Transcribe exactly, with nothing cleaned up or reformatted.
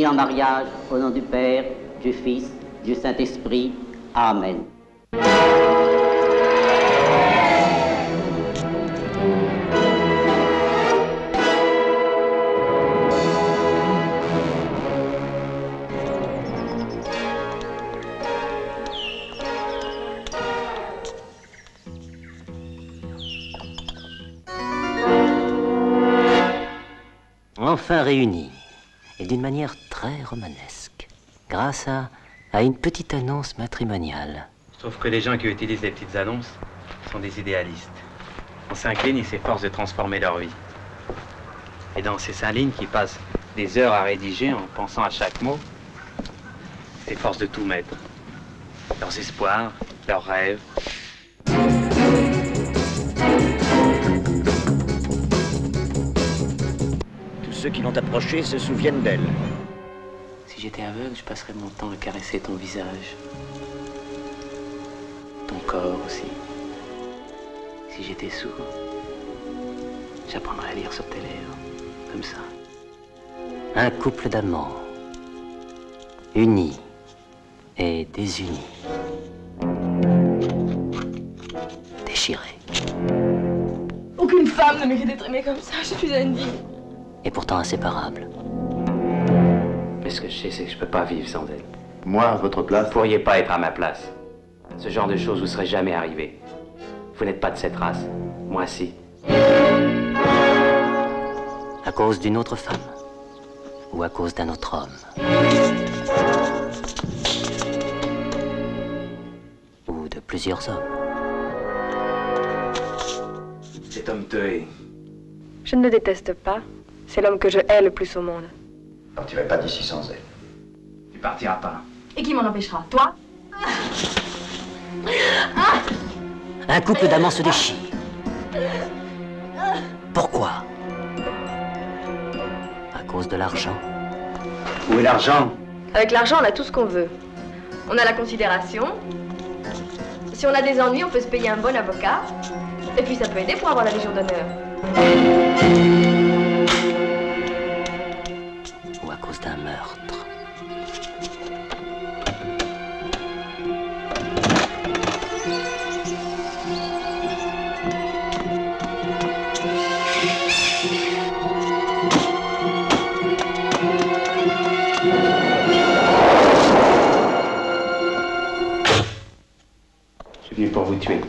unis en mariage, au nom du Père, du Fils, du Saint-Esprit. Amen. Enfin réunis, et d'une manière très romanesque, grâce à, à une petite annonce matrimoniale. Sauf que les gens qui utilisent les petites annonces sont des idéalistes. On s'incline, ils s'efforcent de transformer leur vie. Et dans ces cinq lignes qui passent des heures à rédiger en pensant à chaque mot, s'efforcent de tout mettre. Leurs espoirs, leurs rêves. Ceux qui l'ont approchée se souviennent d'elle. Si j'étais aveugle, je passerais mon temps à caresser ton visage. Ton corps aussi. Si j'étais sourd, j'apprendrais à lire sur tes lèvres, comme ça. Un couple d'amants, unis et désunis. Déchirés. Aucune femme ne mérite d'être aimée comme ça, je suis indigne. Et pourtant inséparable. Mais ce que je sais, c'est que je peux pas vivre sans elle. Moi, à votre place... Vous pourriez pas être à ma place. Ce genre de choses vous serait jamais arrivé. Vous n'êtes pas de cette race. Moi, si. À cause d'une autre femme. Ou à cause d'un autre homme. Ou de plusieurs hommes. Cet homme te hait. Je ne le déteste pas. C'est l'homme que je hais le plus au monde. Alors tu vas pas d'ici sans elle. Tu partiras pas. Et qui m'en empêchera? Toi? Un couple d'amants se déchire. Pourquoi? À cause de l'argent. Où est l'argent? Avec l'argent, on a tout ce qu'on veut. On a la considération. Si on a des ennuis, on peut se payer un bon avocat. Et puis ça peut aider pour avoir la Légion d'honneur. D'un meurtre. Je suis venu pour vous tuer.